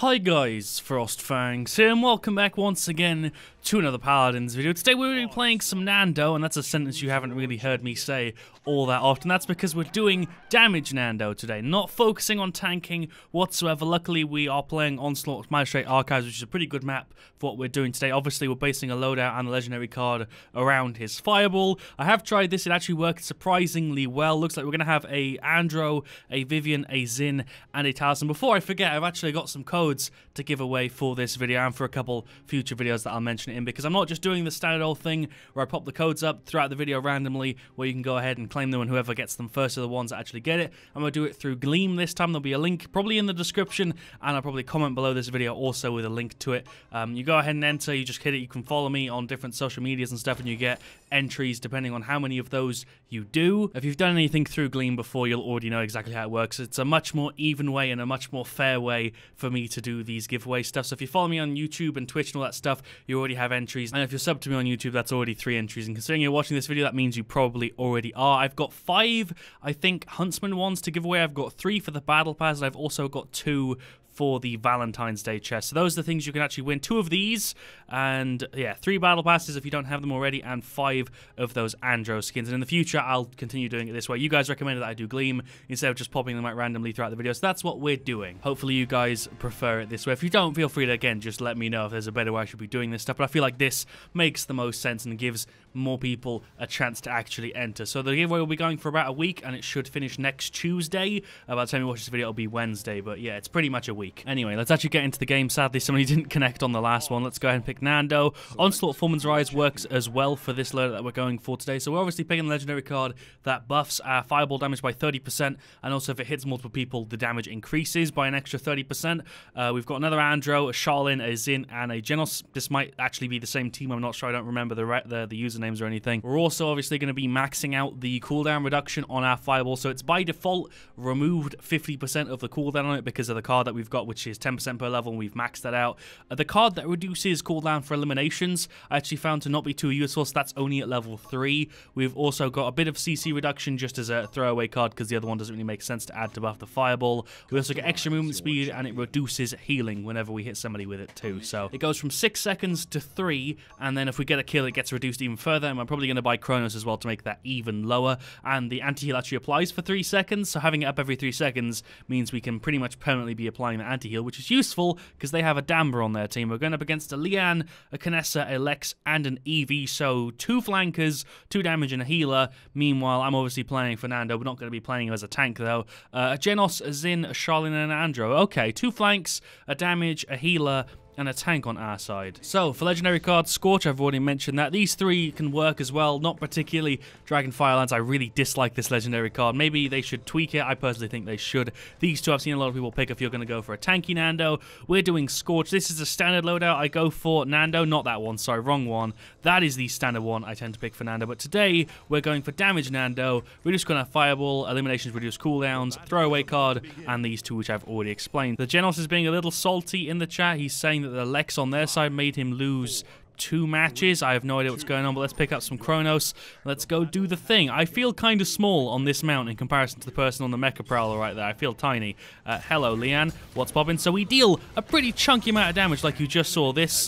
Hi guys, Frostfangs here, and welcome back once again to another Paladins video. Today we're going to be playing some Nando, and that's a sentence you haven't really heard me say all that often. That's because we're doing damage Nando today, not focusing on tanking whatsoever. Luckily, we are playing Onslaught Magistrate Archives, which is a pretty good map for what we're doing today. Obviously, we're basing a loadout and a legendary card around his Fireball. I have tried this. It actually worked surprisingly well. Looks like we're going to have a Andro, a Vivian, a Xin, and a Talzin. Before I forget, I've actually got some code to give away for this video and for a couple future videos that I'll mention it in, because I'm not just doing the standard old thing where I pop the codes up throughout the video randomly where you can go ahead and claim them, and whoever gets them first are the ones that actually get it. I'm going to do it through Gleam this time. There'll be a link probably in the description, and I'll probably comment below this video also with a link to it. You go ahead and enter, you just hit it. You can follow me on different social medias and stuff, and you get entries depending on how many of those you do. If you've done anything through Gleam before, you'll already know exactly how it works. It's a much more even way and a much more fair way for me to do these giveaway stuff. So if you follow me on YouTube and Twitch and all that stuff, you already have entries. And if you're subbed to me on YouTube, that's already 3 entries. And considering you're watching this video, that means you probably already are. I've got 5, I think, Huntsman ones to give away. I've got 3 for the Battle Pass, and I've also got 2 for the Valentine's Day chest. So those are the things you can actually win. 2 of these, and yeah, 3 battle passes if you don't have them already, and 5 of those Andro skins. And in the future, I'll continue doing it this way. You guys recommended that I do Gleam instead of just popping them out randomly throughout the video. So that's what we're doing. Hopefully you guys prefer it this way. If you don't, feel free to, again, just let me know if there's a better way I should be doing this stuff. But I feel like this makes the most sense and gives more people a chance to actually enter. So the giveaway will be going for about a week, and it should finish next Tuesday. By the time you watch this video, it'll be Wednesday. But yeah, it's pretty much a week. Anyway, let's actually get into the game. Sadly, somebody didn't connect on the last one. Let's go ahead and pick Nando. Onslaught Foreman's Rise works as well for this loadout that we're going for today. So we're obviously picking the legendary card that buffs our fireball damage by 30%, and also if it hits multiple people, the damage increases by an extra 30%. We've got another Andro, a Charlin, a Xin, and a Genos. This might actually be the same team. I'm not sure. I don't remember the usernames or anything. We're also obviously going to be maxing out the cooldown reduction on our fireball. So it's by default removed 50% of the cooldown on it because of the card that we've got, which is 10% per level, and we've maxed that out. The card that reduces cooldown for eliminations I actually found to not be too useful, so that's only at level 3. We've also got a bit of CC reduction just as a throwaway card because the other one doesn't really make sense to add to buff the fireball. We also get extra movement speed, and it reduces healing whenever we hit somebody with it too. So it goes from 6 seconds to 3, and then if we get a kill, it gets reduced even further, and I'm probably going to buy Kronos as well to make that even lower. And the anti-heal actually applies for 3 seconds, so having it up every 3 seconds means we can pretty much permanently be applying the anti-heal, which is useful because they have a Damber on their team. We're going up against a Lianne, a Kinesa, a Lex, and an Eevee, so 2 flankers, 2 damage, and a healer. Meanwhile, I'm obviously playing for Nando. We're not going to be playing him as a tank, though. A Genos, a Xin, a Charlin, and an Andro. Okay, 2 flanks, a damage, a healer, and a tank on our side. So for legendary cards, Scorch, I've already mentioned that. These 3 can work as well, not particularly Dragonfire Lance. I really dislike this legendary card. Maybe they should tweak it. I personally think they should. These 2 I've seen a lot of people pick if you're going to go for a tanky Nando. We're doing Scorch. This is a standard loadout I go for Nando. Not that one, sorry, wrong one. That is the standard one I tend to pick for Nando. But today, we're going for damage Nando, reduce cooldown fireball, eliminations reduce cooldowns, throwaway card, and these 2 which I've already explained. The Genos is being a little salty in the chat. He's saying that the Lex on their side made him lose 2 matches. I have no idea what's going on, but let's pick up some Kronos. Let's go do the thing. I feel kind of small on this mount in comparison to the person on the Mecha Prowler right there. I feel tiny. Hello, Lianne. What's poppin'? So we deal a pretty chunky amount of damage like you just saw. This,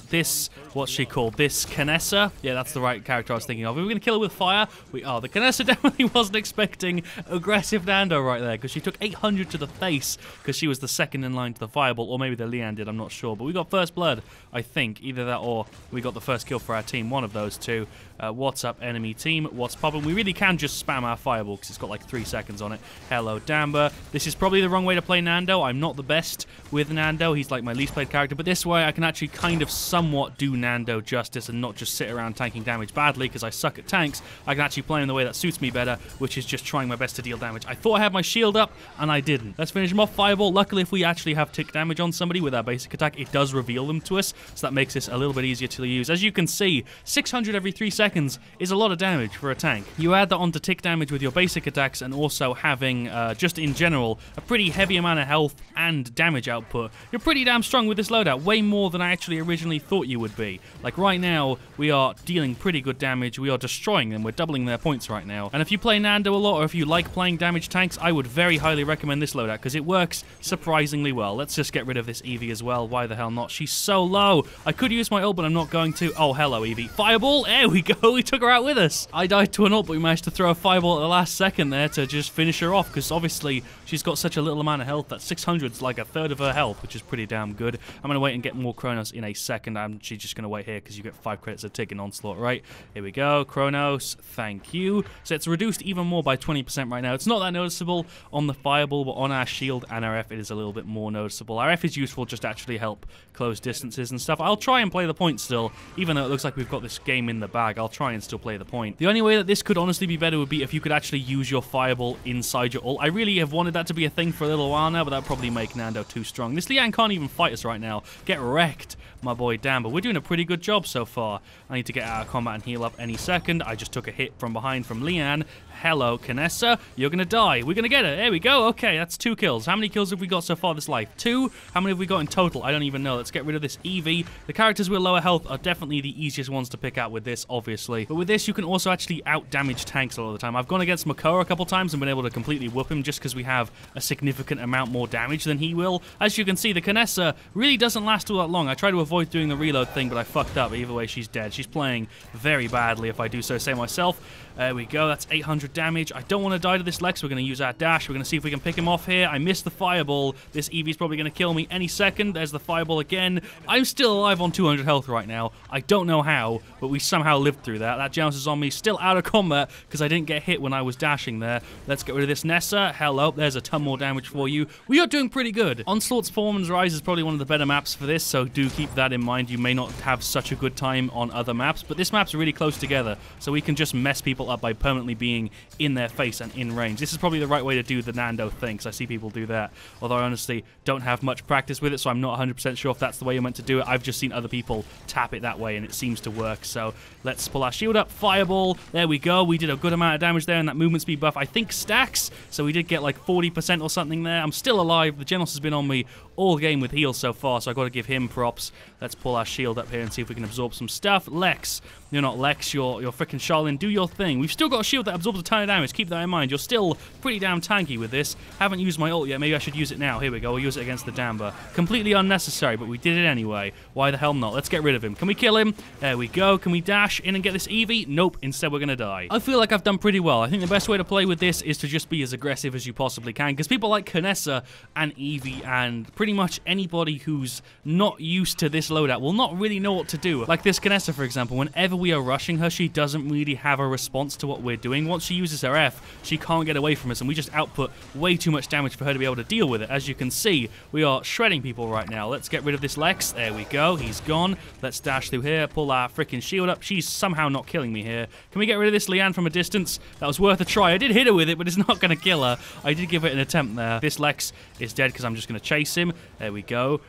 what's she called? This Kinesa? Yeah, that's the right character I was thinking of. Are we going to kill her with fire? We are. The Kinesa definitely wasn't expecting aggressive Nando right there because she took 800 to the face because she was the second in line to the fireball, or maybe the Lianne did, I'm not sure. But we got first blood, I think. Either that or we got the first kill for our team, one of those 2. What's up, enemy team? What's poppin'? We really can just spam our fireball because it's got like 3 seconds on it. Hello, Damber. This is probably the wrong way to play Nando. I'm not the best with Nando. He's like my least played character, but this way I can actually kind of somewhat do Nando justice and not just sit around tanking damage badly because I suck at tanks. I can actually play him the way that suits me better, which is just trying my best to deal damage. I thought I had my shield up, and I didn't. Let's finish him off. Fireball. Luckily, if we actually have tick damage on somebody with our basic attack, it does reveal them to us, so that makes this a little bit easier to use. damage. As you can see, 600 every 3 seconds is a lot of damage for a tank. You add that onto tick damage with your basic attacks, and also having, just in general, a pretty heavy amount of health and damage output. You're pretty damn strong with this loadout, way more than I actually originally thought you would be. Like right now, we are dealing pretty good damage, we are destroying them, we're doubling their points right now. And if you play Nando a lot, or if you like playing damage tanks, I would very highly recommend this loadout, because it works surprisingly well. Let's just get rid of this Eevee as well, why the hell not? She's so low! I could use my ult, but I'm not going to. Oh, hello Eevee. Fireball! There we go, we took her out with us! I died to an ult, but we managed to throw a fireball at the last second there to just finish her off, because obviously she's got such a little amount of health that 600's like a third of her health, which is pretty damn good. I'm going to wait and get more Kronos in a second. She's just going to wait here because you get 5 credits of tick and onslaught, right? Here we go, Kronos, thank you. So it's reduced even more by 20% right now. It's not that noticeable on the fireball, but on our shield and our F, it is a little bit more noticeable. Our F is useful just to actually help close distances and stuff. I'll try and play the point still, even though it looks like we've got this game in the bag. I'll try and still play the point. The only way that this could honestly be better would be if you could actually use your fireball inside your ult. I really have wanted that to be a thing for a little while now, but that'd probably make Nando too strong. This Liang can't even fight us right now. Get wrecked, my boy Dan, but we're doing a pretty good job so far. I need to get out of combat and heal up any second. I just took a hit from behind from Leanne. Hello, Knessa. You're gonna die. We're gonna get her. There we go. Okay, that's 2 kills. How many kills have we got so far this life? 2? How many have we got in total? I don't even know. Let's get rid of this Eevee. The characters with lower health are definitely the easiest ones to pick out with this, obviously. But with this, you can also actually out-damage tanks a lot of the time. I've gone against Makoa a couple times and been able to completely whoop him just because we have a significant amount more damage than he will. As you can see, the Knessa really doesn't last all that long. I try to avoid doing the reload thing, but I fucked up. Either way, she's dead. She's playing very badly, if I do so say myself. There we go. That's 800 damage. I don't want to die to this Lex. We're going to use our dash. We're going to see if we can pick him off here. I missed the fireball. This Eevee's probably going to kill me any second. There's the fireball again. I'm still alive on 200 health right now. I don't know how, but we somehow lived through that. That Jounce is on me. Still out of combat because I didn't get hit when I was dashing there. Let's get rid of this Nessa. Hello. There's a ton more damage for you. We are doing pretty good. Onslaught's Foreman's Rise is probably one of the better maps for this, so do keep that in mind. You may not have such a good time on other maps, but this map's really close together, so we can just mess people up by permanently being in their face and in range. This is probably the right way to do the Nando thing, because I see people do that, although I honestly don't have much practice with it, so I'm not 100% sure if that's the way you're meant to do it. I've just seen other people tap it that way, and it seems to work, so let's pull our shield up. Fireball, there we go. We did a good amount of damage there, and that movement speed buff, I think, stacks, so we did get like 40% or something there. I'm still alive. The Genos has been on me all game with heals so far, so I've got to give him props. Let's pull our shield up here and see if we can absorb some stuff. Lex, you're not Lex, you're frickin' Charlene. Do your thing. We've still got a shield that absorbs a ton of damage. Keep that in mind. You're still pretty damn tanky with this. Haven't used my ult yet. Maybe I should use it now. Here we go. We'll use it against the Damba. Completely unnecessary, but we did it anyway. Why the hell not? Let's get rid of him. Can we kill him? There we go. Can we dash in and get this Eevee? Nope. Instead, we're gonna die. I feel like I've done pretty well. I think the best way to play with this is to just be as aggressive as you possibly can, because people like Knessa and Eevee and pretty much anybody who's not used to this loadout will not really know what to do. Like this Knessa, for example, whenever we are rushing her, she doesn't really have a response to what we're doing. Once she uses her F, she can't get away from us, and we just output way too much damage for her to be able to deal with it. As you can see, we are shredding people right now. Let's get rid of this Lex. There we go. He's gone. Let's dash through here, pull our freaking shield up. She's somehow not killing me here. Can we get rid of this Leanne from a distance? That was worth a try. I did hit her with it, but it's not going to kill her. I did give it an attempt there. This Lex is dead because I'm just going to chase him. There we go.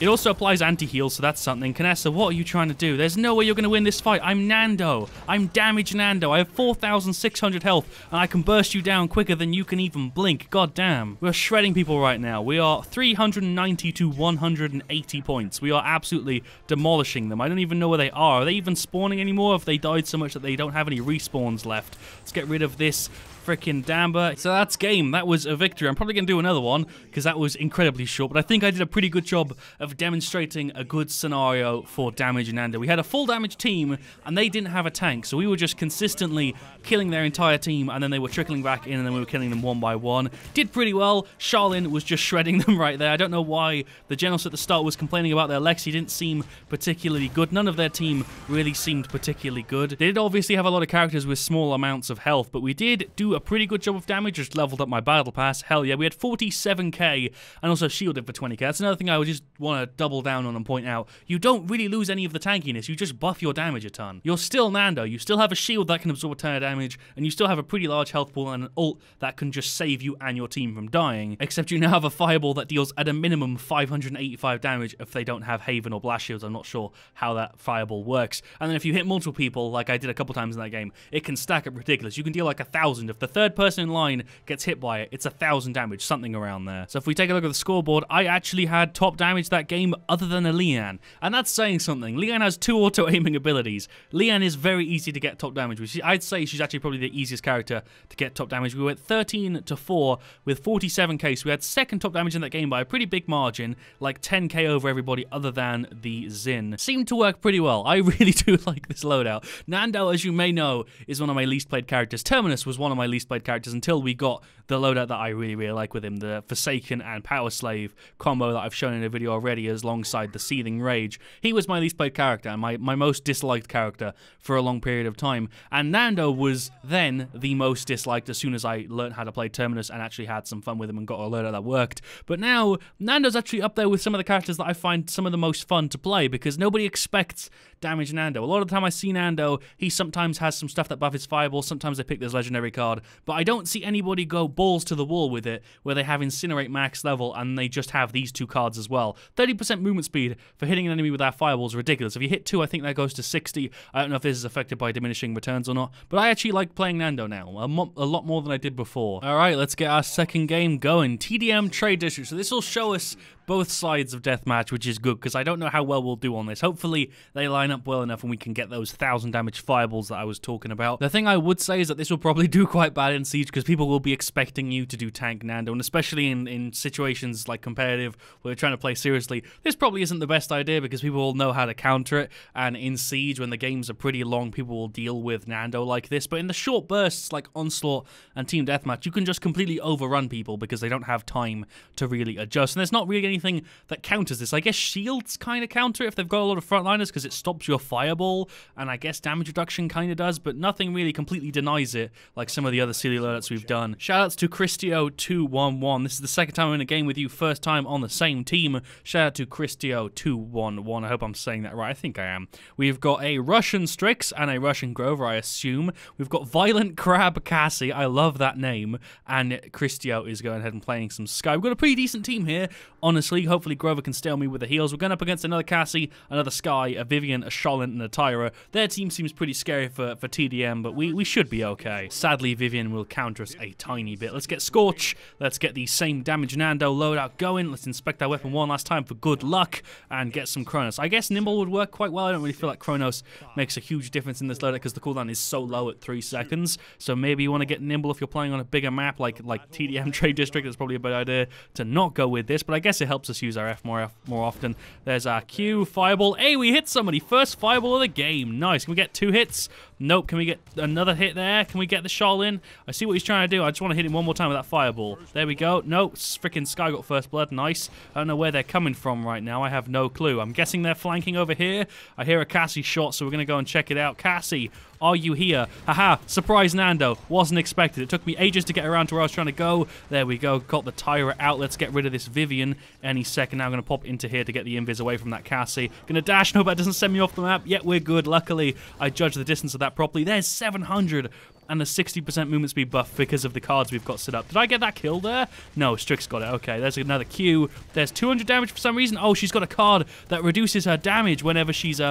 It also applies anti-heal, so that's something. Knessa, what are you trying to do? There's no way you're going to win this fight. I'm Nando. I'm damaged Nando. I have 4,600 health, and I can burst you down quicker than you can even blink. God damn. We're shredding people right now. We are 390 to 180 points. We are absolutely demolishing them. I don't even know where they are. Are they even spawning anymore? If they died so much that they don't have any respawns left. Let's get rid of this frickin' Damba. So that's game. That was a victory. I'm probably going to do another one because that was incredibly short, but I think I did a pretty good job of demonstrating a good scenario for damage Nando. We had a full damage team and they didn't have a tank, so we were just consistently killing their entire team, and then they were trickling back in, and then we were killing them one by one. Did pretty well. Charlene was just shredding them right there. I don't know why the Genos at the start was complaining about their Lex. He didn't seem particularly good. None of their team really seemed particularly good. They did obviously have a lot of characters with small amounts of health, but we did do do a pretty good job of damage. Just leveled up my battle pass. Hell yeah, we had 47k and also shielded for 20k. That's another thing I would just want to double down on and point out. You don't really lose any of the tankiness. You just buff your damage a ton. You're still Nando. You still have a shield that can absorb a ton of damage, and you still have a pretty large health pool and an ult that can just save you and your team from dying, except you now have a fireball that deals at a minimum 585 damage if they don't have Haven or Blast Shields. I'm not sure how that fireball works. And then if you hit multiple people, like I did a couple times in that game, it can stack up ridiculous. You can deal like 1,000. If the third person in line gets hit by it, it's 1,000 damage, something around there. So if we take a look at the scoreboard, I actually had top damage that game other than a Leanne, and that's saying something. Leanne has two auto-aiming abilities. Leanne is very easy to get top damage, which I'd say she's actually probably the easiest character to get top damage. We went 13-4 with 47k, so we had second top damage in that game by a pretty big margin, like 10k over everybody other than the Xin. Seemed to work pretty well. I really do like this loadout. Nando, as you may know, is one of my least played characters. Terminus was one of my least played characters until we got the loadout that I really, really like with him, the Forsaken and Power Slave combo that I've shown in a video already, as alongside the Seething Rage. He was my least played character and my most disliked character for a long period of time, and Nando was then the most disliked as soon as I learned how to play Terminus and actually had some fun with him and got a loadout that worked. But now, Nando's actually up there with some of the characters that I find some of the most fun to play, because nobody expects damage Nando. A lot of the time I see Nando, he sometimes has some stuff that buffs his fireball, sometimes they pick this legendary card, but I don't see anybody go balls to the wall with it, where they have Incinerate max level and they just have these two cards as well. 30% movement speed for hitting an enemy with that fireball is ridiculous. If you hit two, I think that goes to 60. I don't know if this is affected by diminishing returns or not, but I actually like playing Nando now, a lot more than I did before. Alright, let's get our second game going. TDM Trade District. So this will show us both sides of Deathmatch, which is good, because I don't know how well we'll do on this. Hopefully they line up well enough and we can get those 1,000 damage fireballs that I was talking about. The thing I would say is that this will probably do quite bad in Siege, because people will be expecting you to do tank Nando, and especially in situations like competitive where you're trying to play seriously, this probably isn't the best idea, because people will know how to counter it, and in Siege, when the games are pretty long, people will deal with Nando like this. But in the short bursts like Onslaught and Team Deathmatch, you can just completely overrun people because they don't have time to really adjust, and there's not really anything that counters this. I guess shields kind of counter it if they've got a lot of frontliners, because it stops your fireball, and I guess damage reduction kind of does, but nothing really completely denies it like some of the other silly loadouts we've done. Shoutouts to Cristio211. This is the second time I'm in a game with you, first time on the same team. Shout out to Cristio211. I hope I'm saying that right. I think I am. We've got a Russian Strix and a Russian Grover, I assume. We've got Violent Crab Cassie. I love that name. And Cristio is going ahead and playing some Sky. We've got a pretty decent team here, honestly. Hopefully Grover can stay on me with the heals. We're going up against another Cassie, another Sky, a Vivian, a Charlotte, and a Tyra. Their team seems pretty scary for TDM, but we should be okay. Sadly, Vivian will counter us a tiny bit. Let's get Scorch. Let's get the same damage Nando loadout going. Let's inspect our weapon one last time for good luck and get some Kronos. I guess Nimble would work quite well. I don't really feel like Kronos makes a huge difference in this loadout because the cooldown is so low at 3 seconds. So maybe you want to get Nimble if you're playing on a bigger map like TDM Trade District. That's probably a bad idea to not go with this, but I guess it helps us use our F more often. There's our Q, fireball. Hey, we hit somebody. First fireball of the game. Nice. Can we get two hits? Nope. Can we get another hit there? Can we get the Charlin? I see what he's trying to do. I just want to hit him one more time with that fireball. There we go. No, freaking Sky got first blood. Nice. I don't know where they're coming from right now. I have no clue. I'm guessing they're flanking over here. I hear a Cassie shot, so we're going to go and check it out. Cassie, are you here? Haha, surprise Nando. Wasn't expected. It took me ages to get around to where I was trying to go. There we go. Got the Tyra out. Let's get rid of this Vivian any second. Now I'm going to pop into here to get the invis away from that Cassie. Going to dash. No, but it doesn't send me off the map. Yet we're good. Luckily, I judged the distance of that properly. There's 700. And a 60% movement speed buff because of the cards we've got set up. Did I get that kill there? No, Strix got it. Okay, there's another Q. There's 200 damage for some reason. Oh, she's got a card that reduces her damage whenever she's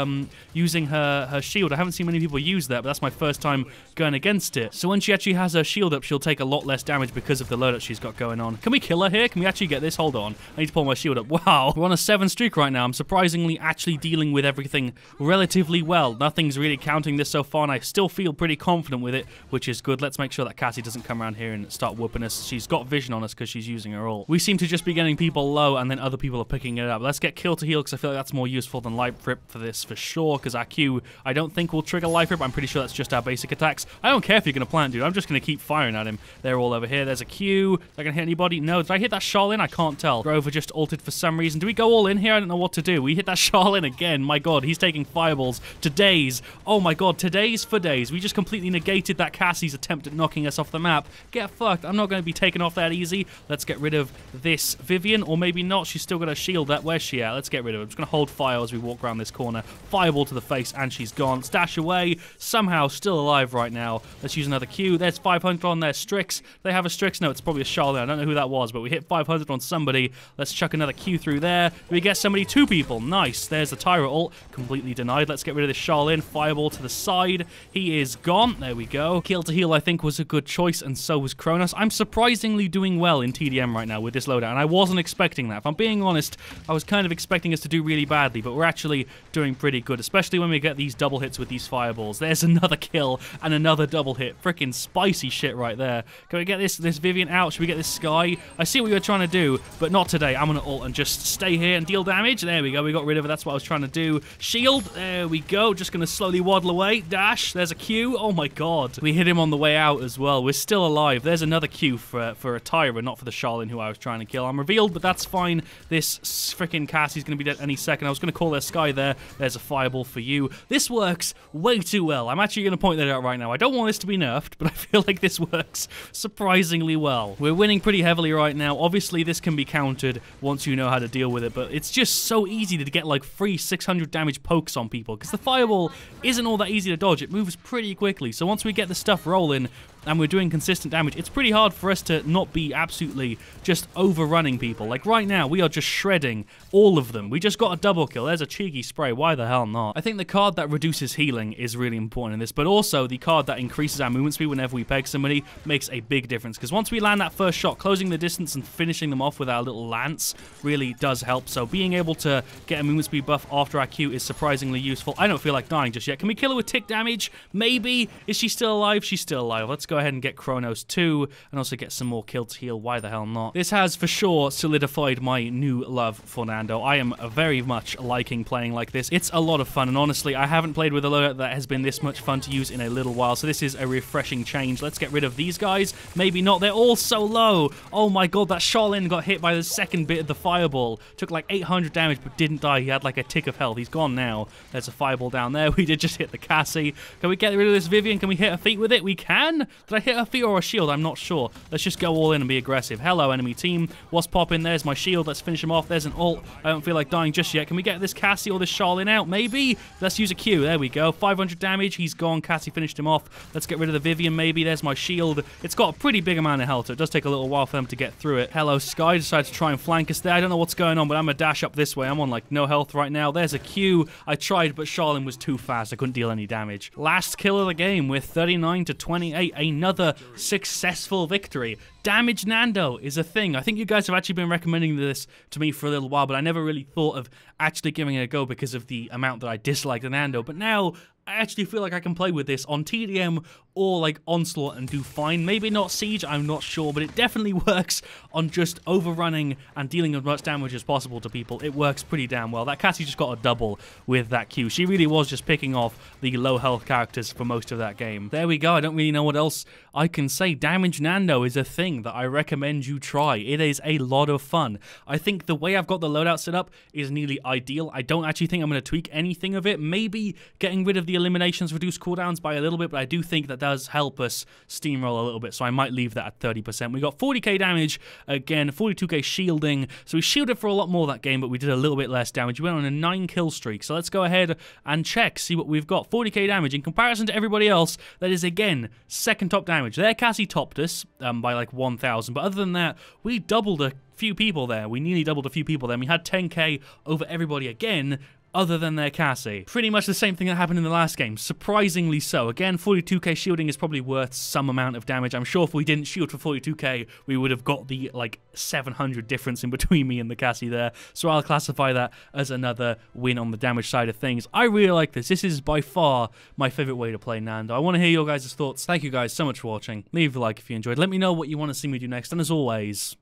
using her shield. I haven't seen many people use that, but that's my first time going against it. So when she actually has her shield up, she'll take a lot less damage because of the loadout she's got going on. Can we kill her here? Can we actually get this? Hold on. I need to pull my shield up. Wow. We're on a 7 streak right now. I'm surprisingly actually dealing with everything relatively well. Nothing's really counting this so far, and I still feel pretty confident with it, which is good. Let's make sure that Cassie doesn't come around here and start whooping us. She's got vision on us because she's using her ult. We seem to just be getting people low and then other people are picking it up. Let's get kill to heal because I feel like that's more useful than life rip for this for sure, because our Q, I don't think will trigger life rip. I'm pretty sure that's just our basic attacks. I don't care if you're going to plant, dude. I'm just going to keep firing at him. They're all over here. There's a Q. Is that going to hit anybody? No. Did I hit that Charlin? I can't tell. Grover just ulted for some reason. Do we go all in here? I don't know what to do. We hit that Charlin again. My god, he's taking fireballs. Today's. Oh my god, today's for days. We just completely negated that Cassie's attempt at knocking us off the map. Get fucked. I'm not going to be taken off that easy. Let's get rid of this Vivian, or maybe not. She's still got a shield. Where's she at? Let's get rid of her. I'm just going to hold fire as we walk around this corner. Fireball to the face, and she's gone. Stash away. Somehow still alive right now. Let's use another Q. There's 500 on their Strix. They have a Strix. No, it's probably a Charlotte. I don't know who that was, but we hit 500 on somebody. Let's chuck another Q through there. We get somebody, two people. Nice. There's the Tyra ult. Completely denied. Let's get rid of this Charlene. Fireball to the side. He is gone. There we go. Kill to heal, I think, was a good choice, and so was Kronos. I'm surprisingly doing well in TDM right now with this loadout, and I wasn't expecting that. If I'm being honest, I was kind of expecting us to do really badly, but we're actually doing pretty good, especially when we get these double hits with these fireballs. There's another kill and another double hit. Freaking spicy shit right there. Can we get this Vivian out? Should we get this Sky? I see what you were trying to do, but not today. I'm going to ult and just stay here and deal damage. There we go. We got rid of it. That's what I was trying to do. Shield. There we go. Just going to slowly waddle away. Dash. There's a Q. Oh my god. We hit him on the way out as well. We're still alive. There's another Q for a Tyra, not for the Charlene who I was trying to kill. I'm revealed, but that's fine. This freaking Cassie's going to be dead any second. I was going to call their Sky there. There's a fireball for you. This works way too well. I'm actually going to point that out right now. I don't want this to be nerfed, but I feel like this works surprisingly well. We're winning pretty heavily right now. Obviously, this can be countered once you know how to deal with it, but it's just so easy to get like free 600 damage pokes on people because the fireball isn't all that easy to dodge. It moves pretty quickly. So once we get the stuff rolling and we're doing consistent damage, it's pretty hard for us to not be absolutely just overrunning people. Like right now, we are just shredding all of them. We just got a double kill. There's a cheeky spray. Why the hell not? I think the card that reduces healing is really important in this, but also the card that increases our movement speed whenever we peg somebody makes a big difference, because once we land that first shot, closing the distance and finishing them off with our little lance really does help. So being able to get a movement speed buff after our Q is surprisingly useful. I don't feel like dying just yet. Can we kill her with tick damage? Maybe. Is she still alive? She's still alive. Let's go ahead and get Kronos 2 and also get some more kill to heal. Why the hell not? This has for sure solidified my new love for Nando. I am very much liking playing like this. It's a lot of fun, and honestly, I haven't played with a loadout that has been this much fun to use in a little while, so this is a refreshing change. Let's get rid of these guys. Maybe not. They're all so low. Oh my god, that Charlene got hit by the second bit of the fireball. Took like 800 damage but didn't die. He had like a tick of health. He's gone now. There's a fireball down there. We did just hit the Cassie. Can we get rid of this Vivian? Can we hit her feet with it? We can? Did I hit her feet or a shield? I'm not sure. Let's just go all in and be aggressive. Hello, enemy team. What's popping? There's my shield. Let's finish him off. There's an ult. I don't feel like dying just yet. Can we get this Cassie or this Charlene out? Maybe. Let's use a Q. There we go. 500 damage. He's gone. Cassie finished him off. Let's get rid of the Vivian, maybe. There's my shield. It's got a pretty big amount of health, so it does take a little while for them to get through it. Hello, Sky. Decided to try and flank us there. I don't know what's going on, but I'm going to dash up this way. I'm on, like, no health right now. There's a Q. I tried, but Charlene was too fast. I couldn't deal any damage. Last kill of the game with 39-28. Another successful victory. Damage Nando is a thing. I think you guys have actually been recommending this to me for a little while, but I never really thought of actually giving it a go because of the amount that I disliked Nando. But now I actually feel like I can play with this on TDM or like Onslaught and do fine. Maybe not Siege, I'm not sure, but it definitely works on just overrunning and dealing as much damage as possible to people. It works pretty damn well. That Cassie just got a double with that Q. She really was just picking off the low health characters for most of that game. There we go. I don't really know what else I can say. Damage Nando is a thing that I recommend you try. It is a lot of fun. I think the way I've got the loadout set up is nearly ideal. I don't actually think I'm going to tweak anything of it. Maybe getting rid of the eliminations reduce cooldowns by a little bit, but I do think that does help us steamroll a little bit, so I might leave that at 30%. We got 40k damage, again, 42k shielding, so we shielded for a lot more that game, but we did a little bit less damage. We went on a 9 kill streak, so let's go ahead and check, see what we've got. 40k damage, in comparison to everybody else, that is, again, second top damage. There, Cassie topped us by like 1,000, but other than that, we doubled a few people there. We nearly doubled a few people there. We had 10k over everybody again, other than their Cassie. Pretty much the same thing that happened in the last game, surprisingly so. Again, 42k shielding is probably worth some amount of damage. I'm sure if we didn't shield for 42k, we would have got the, like, 700 difference in between me and the Cassie there, so I'll classify that as another win on the damage side of things. I really like this. This is by far my favorite way to play Nando. I want to hear your guys' thoughts. Thank you guys so much for watching. Leave a like if you enjoyed. Let me know what you want to see me do next, and as always,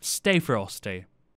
stay frosty.